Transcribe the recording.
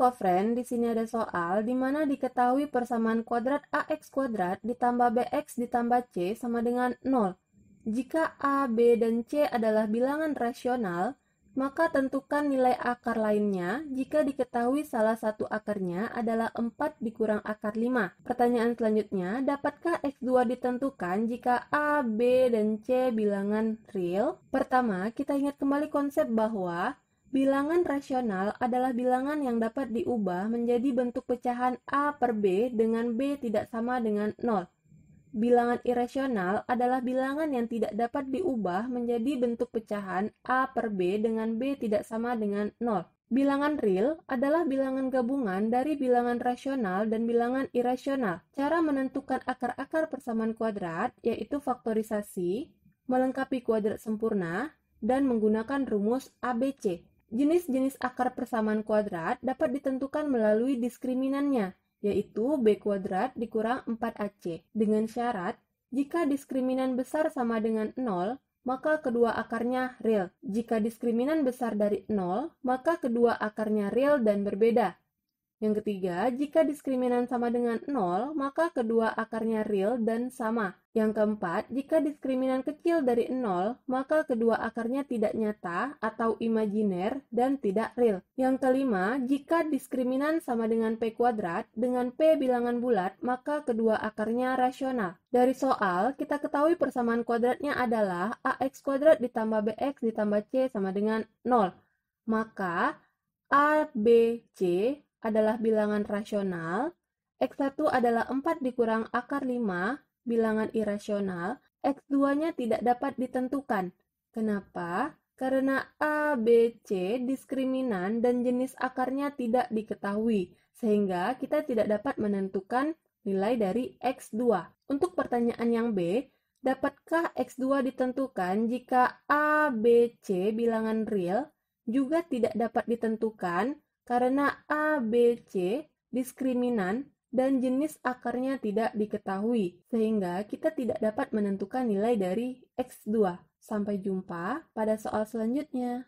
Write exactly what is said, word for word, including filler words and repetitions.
Kofren, di sini ada soal di mana diketahui persamaan kuadrat A X kuadrat ditambah B X ditambah C sama dengan nol. Jika A, B, dan C adalah bilangan rasional, maka tentukan nilai akar lainnya jika diketahui salah satu akarnya adalah empat dikurang akar lima. Pertanyaan selanjutnya, dapatkah X dua ditentukan jika A, B, dan C bilangan real? Pertama, kita ingat kembali konsep bahwa bilangan rasional adalah bilangan yang dapat diubah menjadi bentuk pecahan A per B dengan B tidak sama dengan nol. Bilangan irasional adalah bilangan yang tidak dapat diubah menjadi bentuk pecahan A per B dengan B tidak sama dengan nol. Bilangan real adalah bilangan gabungan dari bilangan rasional dan bilangan irasional. Cara menentukan akar-akar persamaan kuadrat yaitu faktorisasi, melengkapi kuadrat sempurna, dan menggunakan rumus A B C. Jenis-jenis akar persamaan kuadrat dapat ditentukan melalui diskriminannya, yaitu B kuadrat dikurang empat A C. Dengan syarat, jika diskriminan besar sama dengan nol, maka kedua akarnya real. Jika diskriminan besar dari nol, maka kedua akarnya real dan berbeda. Yang ketiga, jika diskriminan sama dengan nol, maka kedua akarnya real dan sama. Yang keempat, jika diskriminan kecil dari nol, maka kedua akarnya tidak nyata atau imajiner dan tidak real. Yang kelima, jika diskriminan sama dengan P kuadrat, dengan P bilangan bulat, maka kedua akarnya rasional. Dari soal, kita ketahui persamaan kuadratnya adalah A X kuadrat ditambah B X ditambah C sama dengan nol. Maka, A, B, C adalah bilangan rasional, X satu adalah empat dikurang akar lima, bilangan irasional, X dua-nya tidak dapat ditentukan. Kenapa? Karena A, B, C diskriminan dan jenis akarnya tidak diketahui, sehingga kita tidak dapat menentukan nilai dari X dua. Untuk pertanyaan yang B, dapatkah X dua ditentukan jika A, B, C bilangan real juga tidak dapat ditentukan karena A, B, C diskriminan dan jenis akarnya tidak diketahui, sehingga kita tidak dapat menentukan nilai dari X dua. Sampai jumpa pada soal selanjutnya.